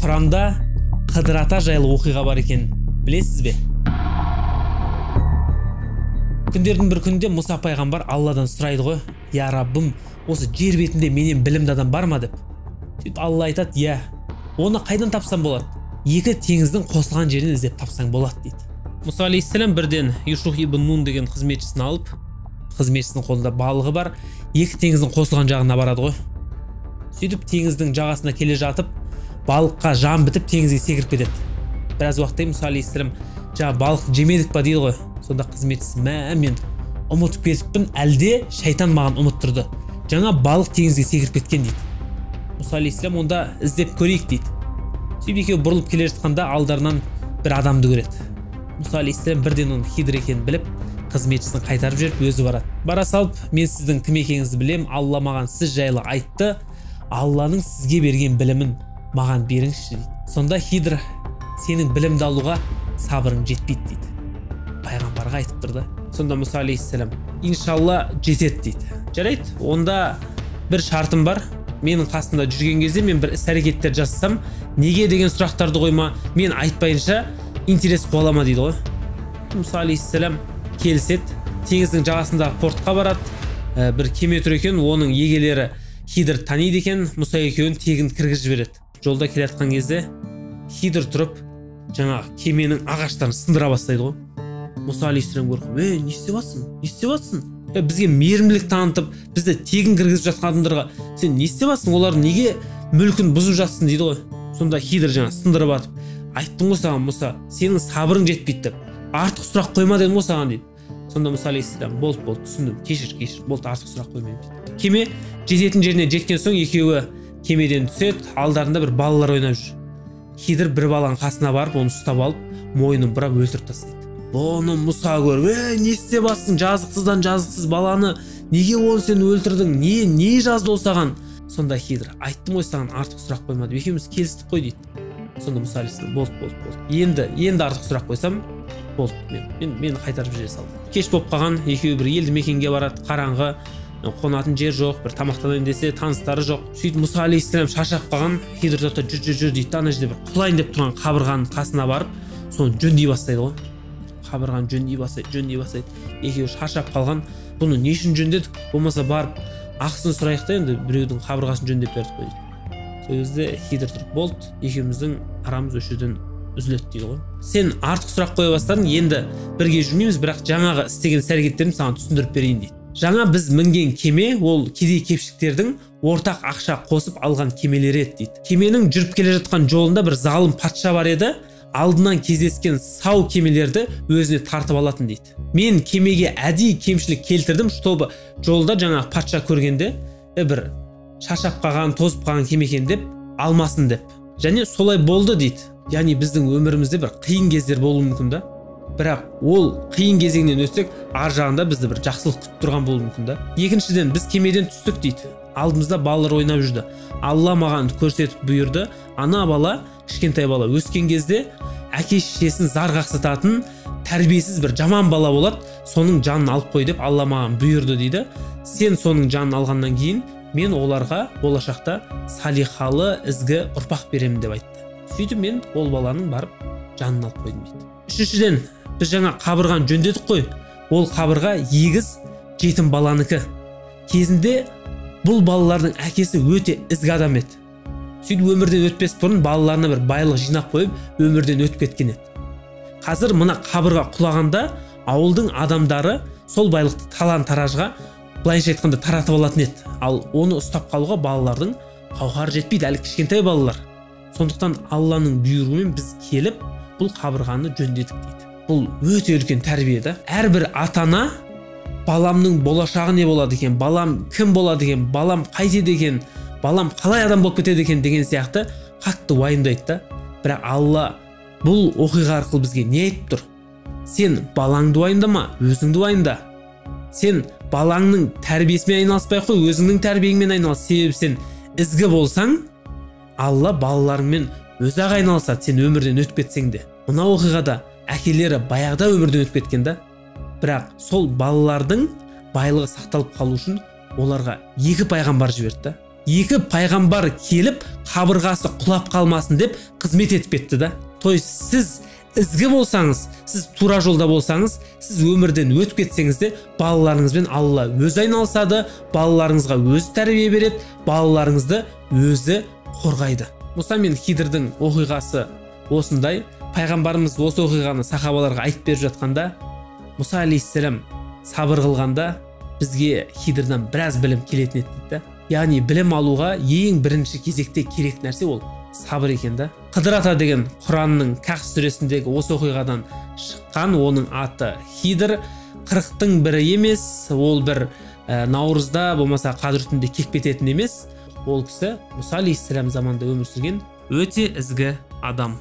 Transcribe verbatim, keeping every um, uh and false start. Құранда Қыдыр ата жайлы оқиға бар екен, білесіз бе? Күндердің бір күнде Мұса Пайғамбар Алладан сұрайды ғой: «Я Раббым, осы жер бетінде менен білімді адам бар ма?» деп. Сөйтіп Алла айтады: «Иә, оны қайдан тапсаң болады? Екі теңіздің қосылған жерін іздеп тапсаң болады» дейді. Мұса әләйһиссәләм бірден Юшух ибн Нун деген қызметшісін алып, қызметшісінің қолында балығы бар, екі теңіздің қосылған жағына барады ғой. Сөйтіп теңіздің жағасына келе жатып, балыққа жан бітіп теңізге секіріп кетеді. Біраз уақытта Мұса әләйһиссәләм: «Жа, балық жемедік па?» дейді ғой. Сонда қызметшісі: «Мә, мен ұмытып кетіппін, әлде шайтан маған ұмыттырды. Жаңа балық теңізге секіріп кеткен» дейді. Мұса әләйһиссәләм: «Онда іздеп көрейік» дейді. Сөйтіп екеуі бұрылып келе жатқанда алдарынан бір адамды көреді. Мұса әләйһиссәләм бірден оның Хидр екенін біліп, қызметшісін қайтарып жіберіп өзі барады. Бара салып: «Мен сіздің кім екеніңізді білем, Алла маған сіз жайлы айтты, Алланың сізге берген білімін маған беріңізші» дейді. Сонда Хидр: «Сенің білімді алуға сабырың жетпейді» дейді. Пайғамбарға айтып тұрды. Сонда Мұса әләйһиссәләм: «Иншалла жетеді» дейді. «Жарайды, онда бір шартым бар. Менің қасында жүрген кезде мен бір іс-әрекеттер жасасам, неге деген сұрақтарды қойма, мен айтпайынша интерес қуалама» дейді ғой. Мұса әләйһиссәләм келіседі. Теңіздің жағасындағы портқа барады. Ә, бір кеме тұр екен, оның егелері Хидр таниды екен. Мұса екеуін тегін кіргізіп жібереді. Жолда келе жатқан кезде Хидр тұрып жаңағы кеменің ағаштарын сындыра бастайды ғой. Мұса әләйһиссәләм көріп: «Ей, не істеп жатсың? Не істеп жатсың? Бізге мейірімділік танытып, бізді тегін кіргізіп жатқан адамдарға сен не істеп жатсың? Олар неге мүлкін бұзып жатсың?» дейді ғой. Сонда Хидр жаңа сындырып атып: «Айттың ғой саған, Мұса, сенің сабырың жетпейді деп. Артық сұрақ қойма дедім ғой саған» дейді. Сонда Мұса әләйһиссәләм: «Болды, болды, түсіндім. Кешір, кешір. Болды, артық сұрақ қоймаймын» дейді. Кеме жететін жеріне жеткен соң екеуі кемеден түседі. Алдарында бір балалар ойнап жүр. Хидр бір баланың қасына барып, оны ұстап алып, мойнын бұрап өлтіріп тастайды. Оны Мұса көріп: «Ей, не істеп жатсың? Жазықсыздан жазықсыз баланы неге оны сен өлтірдің? Не, не жазды ол саған?» Сонда Хидр: «Айттым ғой саған, артық сұрақ қойма деп. Екеуміз келістік қой» дейді. Сонда Мұса әләйһиссәләм: «Болды, болды, болды. Енді, енді артық сұрақ қойсам, болды, мен мені қайтарып жібере салды». Кеш болып қалған, екеуі бір елді мекенге барады. Қараңғы, қонатын жер жоқ, бір тамақтанайын десе таныстары жоқ. Сөйтіп Мұса әләйһиссәләм шаршап қалған. Хидр тоқта: «Жүр, жүр, жүр» дейді. Ана жерде бір құлайын деп тұрған қабырғаның қасына барып, соны жөндей бастайды ғой. Қабырған жөндей бастайды, жөндей бастайды. Екеуі шаршап қалған. «Бұны не үшін жөндедік? Болмаса барып ақысын сұрайық та, енді біреудің қабырғасын жөндеп бердік қой» дейді. Сол кезде Хидр тұрып: «Болды, екеуміздің арамыз осы жерден үзіледі» дейді ғой. «Сен артық сұрақ қоя бастадың, енді бірге жүрмейміз, бірақ жаңағы істеген іс-әрекеттерімді саған түсіндіріп берейін» дейді. Жаңа біз мінген кеме ол кедей кепшіктердің ортақ ақша қосып алған кемелері еді дейді. Кеменің жүріп келе жатқан жолында бір залым патша бар еді, алдынан кездескен сау кемелерді өзіне тартып алатын дейді. «Мен кемеге әдейі кемшілік келтірдім, чтобы жолда жаңа патша көргенде бір шашап қалған, тозып қалған кеме екен деп алмасын деп. Және солай болды» дейді. Яғни біздің өмірімізде бір қиын кездер болуы мүмкін да, бірақ ол қиын кезеңнен өтсек, ар жағында бізді бір жақсылық күтіп тұрған болуы мүмкін да. Екіншіден, біз кемеден түстік дейді. Алдымызда балалар ойнап жүрді. Алла маған көрсетіп бұйырды. Ана бала, кішкентай бала өскен кезде әке шешесін зар қақсататын тәрбиесіз бір жаман бала болады. Соның жанын алып қой деп Алла маған бұйырды дейді. Сен соның жанын алғаннан кейін мен оларға болашақта салихалы, ізгі ұрпақ беремін деп айтты. Сөйтіп мен ол баланың барып жанын алып қойдым дейді. Үшіншіден, біз жаңа қабырғаны жөндедік қой. Ол қабырға егіз жетім баланыкі. Кезінде бұл балалардың әкесі өте ізгі адам еді. Сөйтіп өмірден өтпес бұрын балаларына бір байлық жинап қойып өмірден өтіп кеткен еді. Қазір мына қабырға құлағанда ауылдың адамдары сол байлықты талан-таражға, былайша айтқанда, таратып алатын еді. Ал оны ұстап қалуға балалардың қауқары жетпейді, әлі кішкентай балалар. Сондықтан Алланың бұйрығымен біз келіп бұл қабырғаны жөндедік дейді. Бұл өте үлкен тәрбие да. Әрбір ата-ана баламның болашағы не болады екен, балам кім болады екен, балам қайтеді екен, балам қалай адам болып кетеді екен деген сияқты қатты уайымдайды да. Бірақ Алла бұл оқиға арқылы бізге не айтып тұр? Сен балаңды уайымдама, өзіңді уайымда. Сен балаңның тәрбиесімен айналыспай қой, өзіңнің тәрбиеңмен айналыс. Себебі сен ізгі болсаң, Алла балаларыңмен өзі-ақ айналысады, сен өмірден өтіп кетсең де. Мына оқиғада әкелері баяғыда өмірден өтіп кеткен да. Бірақ сол балалардың байлығы сақталып қалу үшін оларға екі пайғамбар жіберді. екі пайғамбар келіп қабырғасы құлап қалмасын деп қызмет етіп кетті да. То есть сіз ізгі болсаңыз, сіз тура жолда болсаңыз, сіз өмірден өтіп кетсеңіз де, балаларыңызбен Алла өзі айналысады, балаларыңызға өзі тәрбие береді, балаларыңызды өзі қорғайды. Мұса мен Хидырдың оқиғасы осындай. Пайғамбарымыз осы оқиғаны сахабаларға айтып беріп жатқанда, Мұса әләйһиссәләм сабыр қылғанда бізге Хидырдан біраз білім келетін еді. Яғни білім алуға ең бірінші кезекте керек нәрсе ол сабыр екен да. Қыдыр ата деген Құранның кәһф сүресіндегі осы оқиғадан шыққан, оның аты Хидр. Қырықтың бірі емес, ол бір ә, наурызда болмаса қадір түнде кекпететін емес. Ол кісі Мұса әләйһиссәләм заманында өмір сүрген өте ізгі адам.